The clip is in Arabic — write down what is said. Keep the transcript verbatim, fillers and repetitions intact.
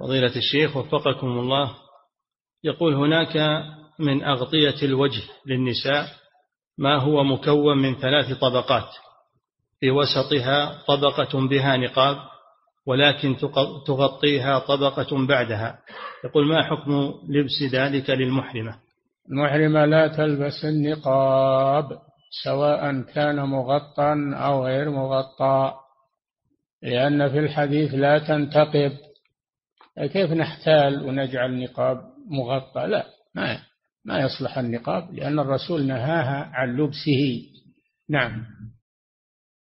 فضيلة الشيخ وفقكم الله، يقول هناك من أغطية الوجه للنساء ما هو مكون من ثلاث طبقات، في وسطها طبقة بها نقاب ولكن تغطيها طبقة بعدها، يقول ما حكم لبس ذلك للمحرمة؟ المحرمة لا تلبس النقاب سواء كان مغطى أو غير مغطى، لأن في الحديث لا تنتقب، كيف نحتال ونجعل نقاب مغطى؟ لا، ما ما يصلح النقاب، لأن الرسول نهاها عن لبسه. نعم.